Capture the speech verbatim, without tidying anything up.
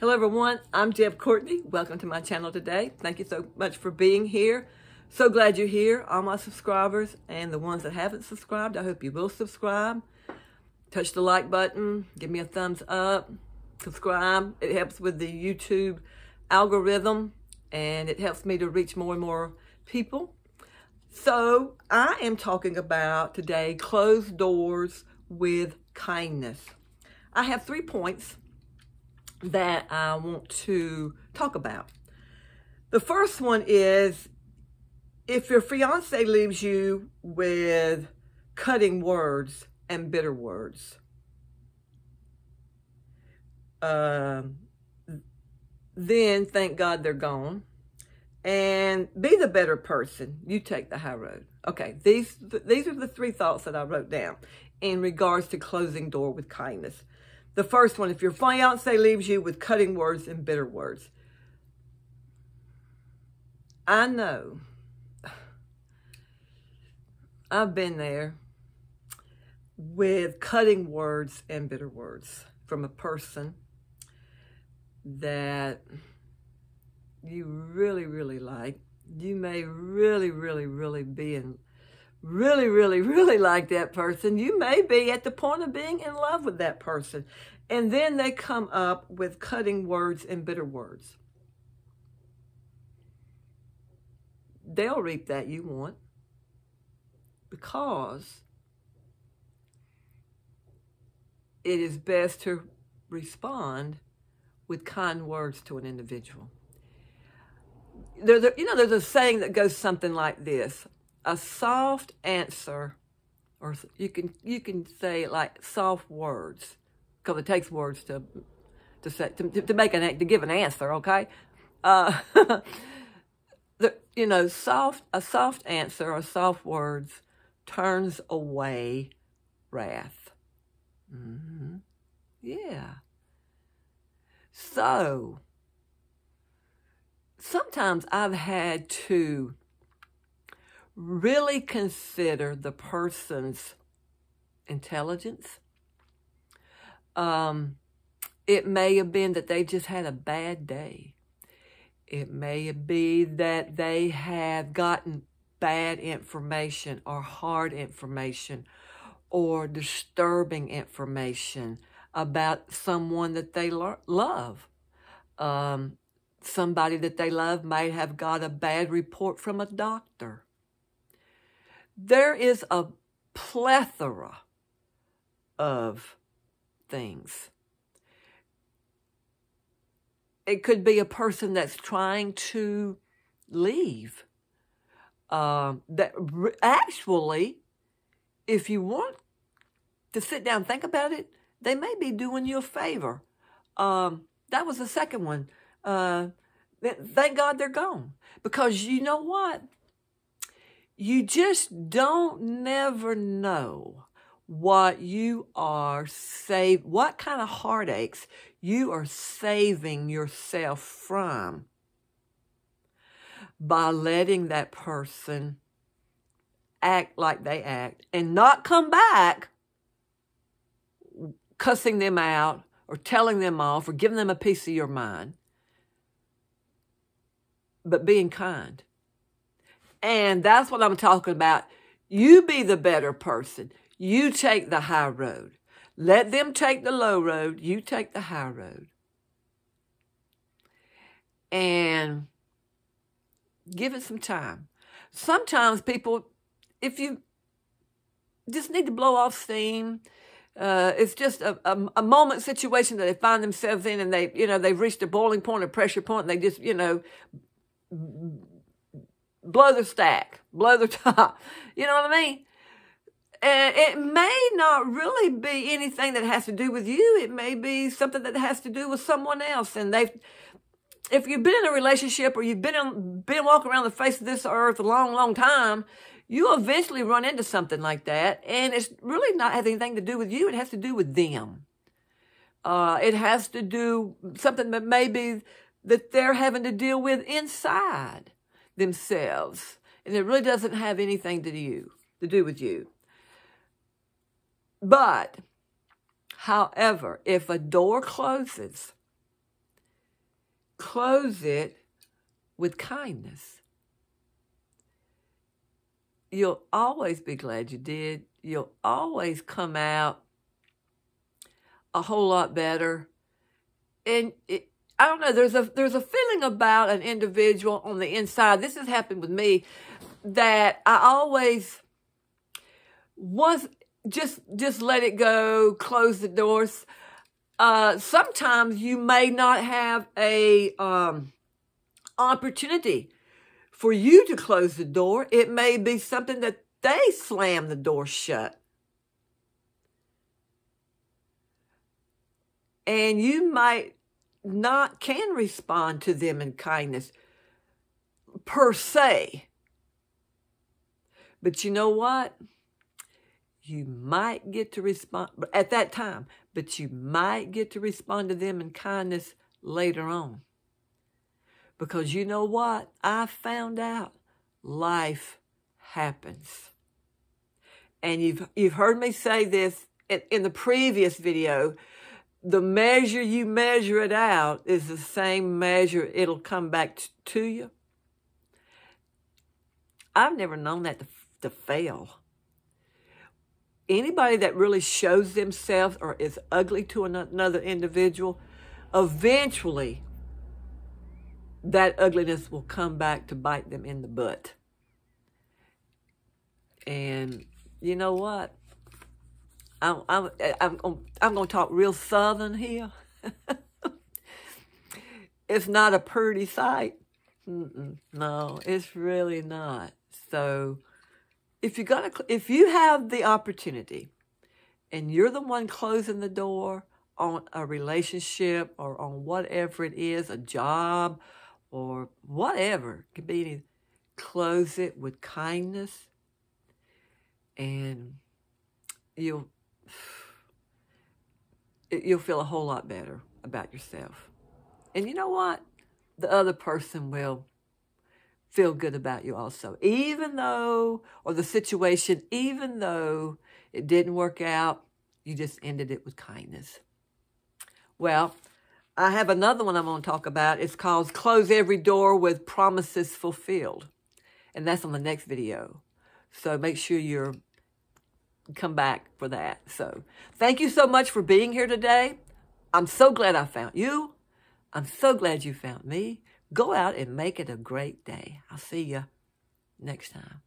Hello everyone, I'm Jeff Courtney. Welcome to my channel today. Thank you so much for being here. So glad you're here, all my subscribers, and the ones that haven't subscribed, I hope you will subscribe. Touch the like button, give me a thumbs up, subscribe. It helps with the YouTube algorithm, and it helps me to reach more and more people. So I am talking about today, closed doors with kindness. I have three points that I want to talk about. The first one is, if your fiance leaves you with cutting words and bitter words, uh, then thank God they're gone, and be the better person. You take the high road. Okay, these, these are the three thoughts that I wrote down in regards to closing door with kindness. The first one, if your fiancé leaves you with cutting words and bitter words. I know. I've been there with cutting words and bitter words from a person that you really, really like. You may really, really, really be in really, really, really like that person. You may be at the point of being in love with that person. And then they come up with cutting words and bitter words. They'll reap that you want, because it is best to respond with kind words to an individual. There's a, you know, there's a saying that goes something like this. A soft answer, or you can you can say like soft words, because it takes words to to say to, to make an to give an answer. Okay, uh, the, you know, soft a soft answer or soft words turns away wrath. Mm-hmm. Yeah. So sometimes I've had to really consider the person's intelligence. Um, it may have been that they just had a bad day. It may be that they have gotten bad information or hard information or disturbing information about someone that they lo love. Um, somebody that they love might have got a bad report from a doctor. There is a plethora of things. It could be a person that's trying to leave. Um, that actually, if you want to sit down and think about it, they may be doing you a favor. Um, that was the second one. Uh, thank God they're gone. Because you know what? You just don't never know what you are saved, what kind of heartaches you are saving yourself from by letting that person act like they act and not come back cussing them out or telling them off or giving them a piece of your mind, but being kind. And that's what I'm talking about. You be the better person. You take the high road. Let them take the low road. You take the high road. And give it some time. Sometimes people, if you just need to blow off steam, uh, it's just a, a, a moment situation that they find themselves in, and they, you know, they've reached a boiling point, a pressure point, and they just, you know, blow their stack, blow their top. You know what I mean? And it may not really be anything that has to do with you. It may be something that has to do with someone else. And they've, if you've been in a relationship or you've been in, been walking around the face of this earth a long, long time, you eventually run into something like that. And it's really not has anything to do with you. It has to do with them. Uh, it has to do something that maybe that they're having to deal with inside themselves, and it really doesn't have anything to do to do with you. But however, if a door closes clothes it with kindness. You'll always be glad you did. You'll always come out a whole lot better. And it, I don't know, there's a, there's a feeling about an individual on the inside. This has happened with me, that I always was just, just let it go, close the doors. Uh, sometimes you may not have a um, opportunity for you to close the door. It may be something that they slam the door shut. And you might not can respond to them in kindness per se. But you know what? You might get to respond at that time, but you might get to respond to them in kindness later on. Because you know what? I found out life happens. And you've, you've heard me say this in, in the previous video. The measure you measure it out is the same measure it'll come back t to you. I've never known that to, to fail. Anybody that really shows themselves or is ugly to another individual, eventually that ugliness will come back to bite them in the butt. And you know what? I'm, I'm, I'm, I'm going to talk real Southern here. It's not a pretty sight. Mm-mm, no, it's really not. So if you're gonna, if you have the opportunity and you're the one closing the door on a relationship or on whatever it is, a job or whatever, it could be anything, close it with kindness, and you'll, you'll feel a whole lot better about yourself. And you know what? The other person will feel good about you also. Even though, or the situation, even though it didn't work out, you just ended it with kindness. Well, I have another one I'm going to talk about. It's called Close Every Door with Promises Fulfilled. And that's on the next video. So make sure you're come back for that. So thank you so much for being here today. I'm so glad I found you. I'm so glad you found me. Go out and make it a great day. I'll see you next time.